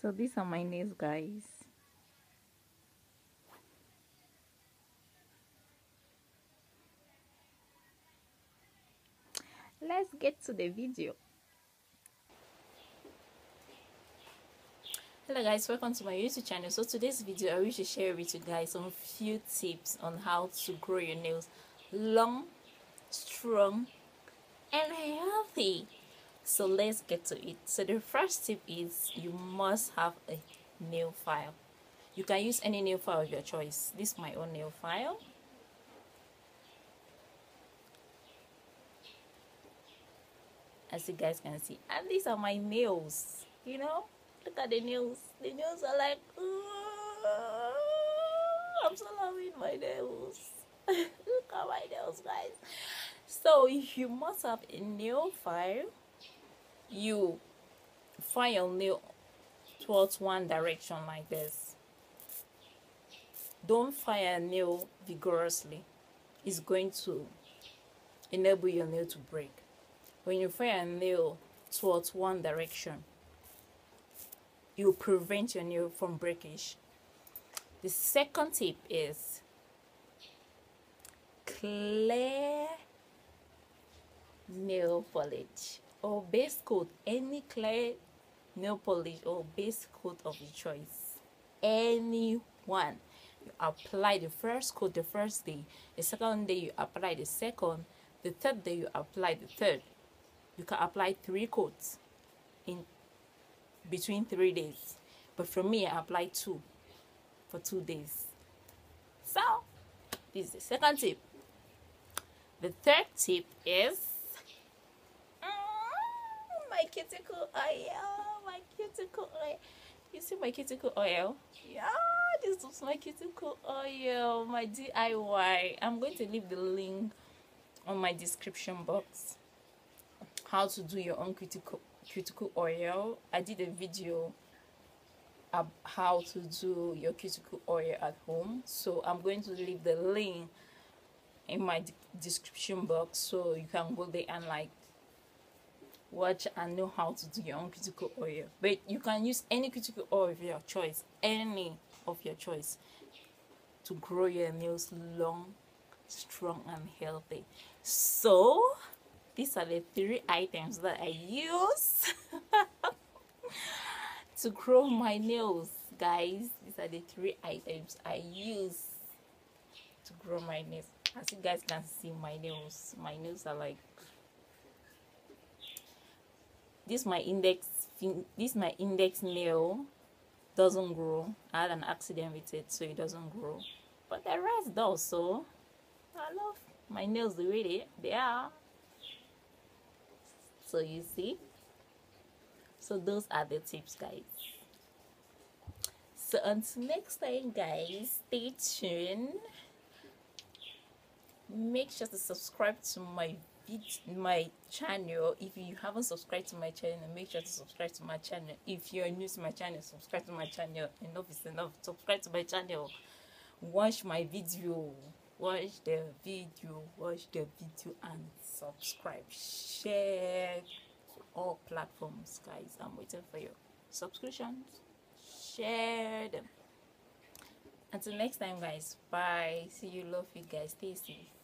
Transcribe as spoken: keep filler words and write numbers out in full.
So these are my nails, guys. Let's get to the video. Hello guys, welcome to my YouTube channel. So today's video I wish to share with you guys some few tips on how to grow your nails long, strong and healthy. So let's get to it. So the first tip is you must have a nail file. You can use any nail file of your choice. This is my own nail file. As you guys can see, and these are my nails, you know. Look at the nails. The nails are like, ooh, I'm so loving my nails. Look at my nails, guys. So you must have a nail file. You find your nail towards one direction like this. Don't fire a nail vigorously. It's going to enable your nail to break. When you fire a nail towards one direction, you prevent your nail from breakage. The second tip is clear nail polish or base coat. Any clear nail polish or base coat of your choice, any one. You apply the first coat the first day, the second day you apply the second, the third day you apply the third. You can apply three coats in between three days, but for me I apply two for two days. So this is the second tip. The third tip is mm, my cuticle oil. My cuticle oil you see my cuticle oil yeah, this is my cuticle oil, my D I Y. I'm going to leave the link on my description box, how to do your own cuticle cuticle oil. I did a video about how to do your cuticle oil at home, so I'm going to leave the link in my de description box, so you can go there and like watch and know how to do your own cuticle oil. But you can use any cuticle oil of your choice, any of your choice, to grow your nails long, strong and healthy. So these are the three items that I use to grow my nails, guys. These are the three items I use to grow my nails. As you guys can see, my nails, my nails are like this. My index, this my index nail doesn't grow. I had an accident with it, so it doesn't grow. But the rest does. So I love my nails the way they, they are. So you see, so those are the tips, guys. So until next time, guys, stay tuned. Make sure to subscribe to my my channel. If you haven't subscribed to my channel, make sure to subscribe to my channel. If you're new to my channel, subscribe to my channel. Enough is enough. Subscribe to my channel. Watch my video. Watch the video, watch the video and subscribe. Share all platforms, guys. I'm waiting for your subscriptions. Share them. Until next time, guys. Bye. See you. Love you guys. Stay safe.